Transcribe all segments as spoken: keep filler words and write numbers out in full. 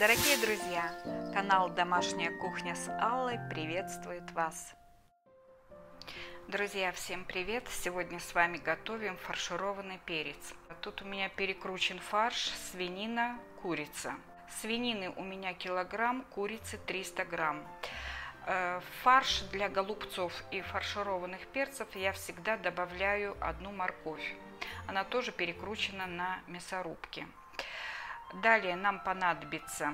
Дорогие друзья, канал «Домашняя кухня» с Аллой приветствует вас. Друзья, всем привет! Сегодня с вами готовим фаршированный перец. Тут у меня перекручен фарш, свинина, курица. Свинины у меня килограмм, курицы триста грамм. Фарш для голубцов и фаршированных перцев я всегда добавляю одну морковь. Она тоже перекручена на мясорубке. Далее нам понадобится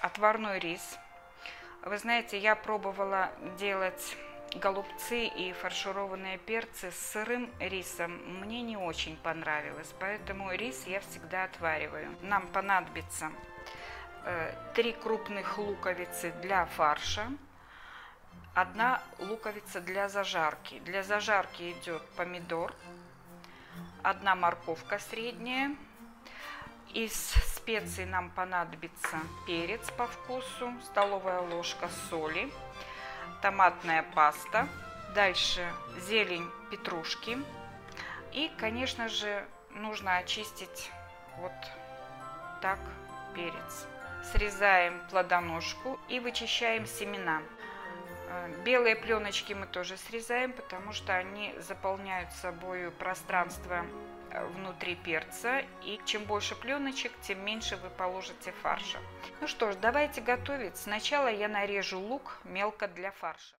отварной рис. Вы знаете, я пробовала делать голубцы и фаршированные перцы с сырым рисом. Мне не очень понравилось, поэтому рис я всегда отвариваю. Нам понадобится три крупных луковицы для фарша, одна луковица для зажарки. Для зажарки идет помидор, одна морковка средняя. Из специй нам понадобится перец по вкусу, столовая ложка соли, томатная паста, дальше зелень петрушки и, конечно же, нужно очистить вот так перец. Срезаем плодоножку и вычищаем семена. Белые пленочки мы тоже срезаем, потому что они заполняют собой пространство внутри перца, и чем больше пленочек, тем меньше вы положите фарша. Ну что ж, давайте готовить. Сначала я нарежу лук мелко для фарша.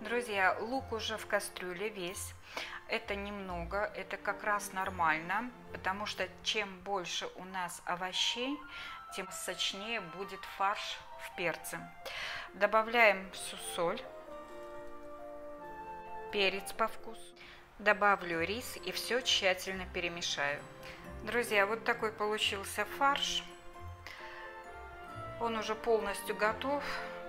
Друзья, лук уже в кастрюле весь, это немного, это как раз нормально, потому что чем больше у нас овощей, тем сочнее будет фарш в перце. Добавляем всю соль, перец по вкусу, добавлю рис и все тщательно перемешаю. Друзья, вот такой получился фарш, он уже полностью готов.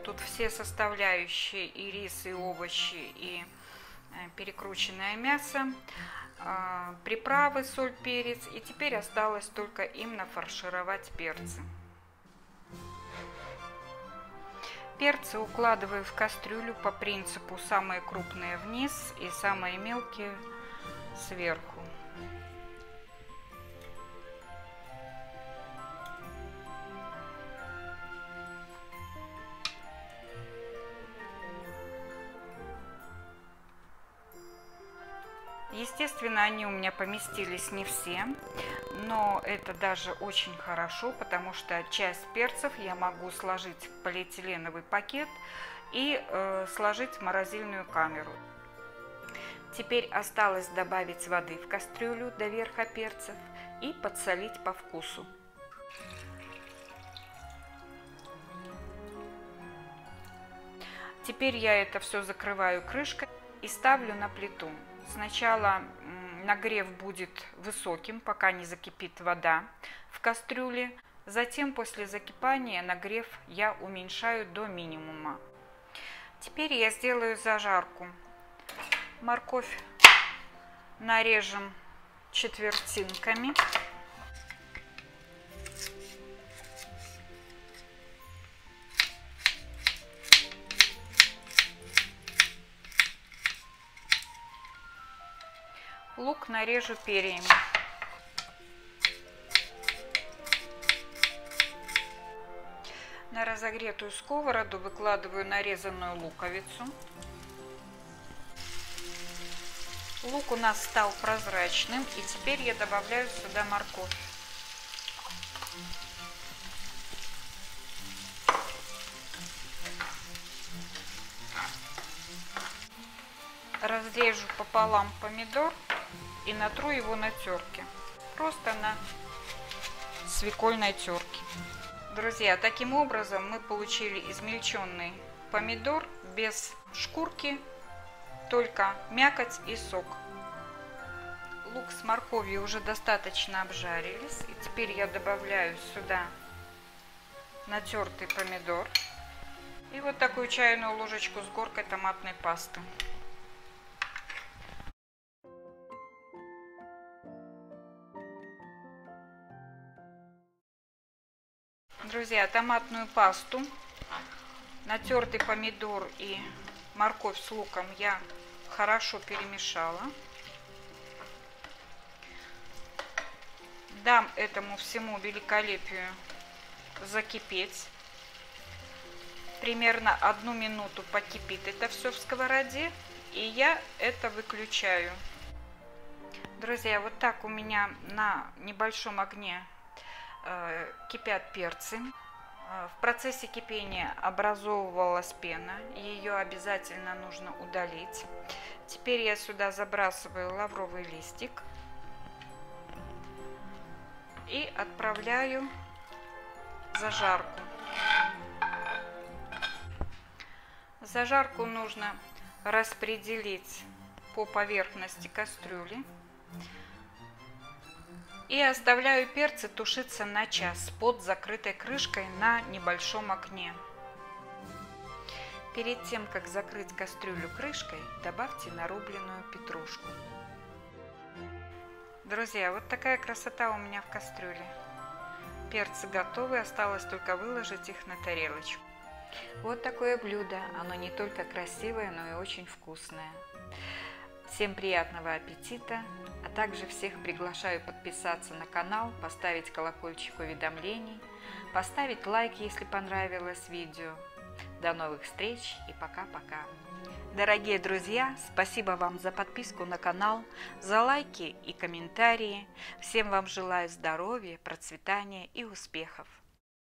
Тут все составляющие, и рис, и овощи, и перекрученное мясо, приправы, соль, перец. И теперь осталось только им нафаршировать перцы. Перцы укладываю в кастрюлю по принципу самые крупные вниз и самые мелкие сверху. Естественно, они у меня поместились не все, но это даже очень хорошо, потому что часть перцев я могу сложить в полиэтиленовый пакет и э, сложить в морозильную камеру. Теперь осталось добавить воды в кастрюлю до верха перцев и подсолить по вкусу. Теперь я это все закрываю крышкой и ставлю на плиту. Сначала нагрев будет высоким, пока не закипит вода в кастрюле. Затем после закипания нагрев я уменьшаю до минимума. Теперь я сделаю зажарку. Морковь нарежем четвертинками. Лук нарежу перьями. На разогретую сковороду выкладываю нарезанную луковицу. Лук у нас стал прозрачным, и теперь я добавляю сюда морковь. Разрежу пополам помидор и натру его на терке, просто на свекольной терке. Друзья, таким образом мы получили измельченный помидор без шкурки, только мякоть и сок. Лук с морковью уже достаточно обжарились, и теперь я добавляю сюда натертый помидор и вот такую чайную ложечку с горкой томатной пасты. друзья, томатную пасту, натертый помидор и морковь с луком я хорошо перемешала. Дам этому всему великолепию закипеть. Примерно одну минуту покипит это все в сковороде, и я это выключаю. Друзья, вот так у меня на небольшом огне э, кипят перцы. В процессе кипения образовывалась пена, ее обязательно нужно удалить. Теперь я сюда забрасываю лавровый листик и отправляю в зажарку. Зажарку нужно распределить по поверхности кастрюли. И оставляю перцы тушиться на час под закрытой крышкой на небольшом огне. Перед тем, как закрыть кастрюлю крышкой, добавьте нарубленную петрушку. Друзья, вот такая красота у меня в кастрюле. Перцы готовы, осталось только выложить их на тарелочку. Вот такое блюдо, оно не только красивое, но и очень вкусное. Всем приятного аппетита, а также всех приглашаю подписаться на канал, поставить колокольчик уведомлений, поставить лайк, если понравилось видео. До новых встреч и пока-пока! Дорогие друзья, спасибо вам за подписку на канал, за лайки и комментарии. Всем вам желаю здоровья, процветания и успехов!